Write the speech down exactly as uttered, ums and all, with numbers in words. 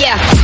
Yeah.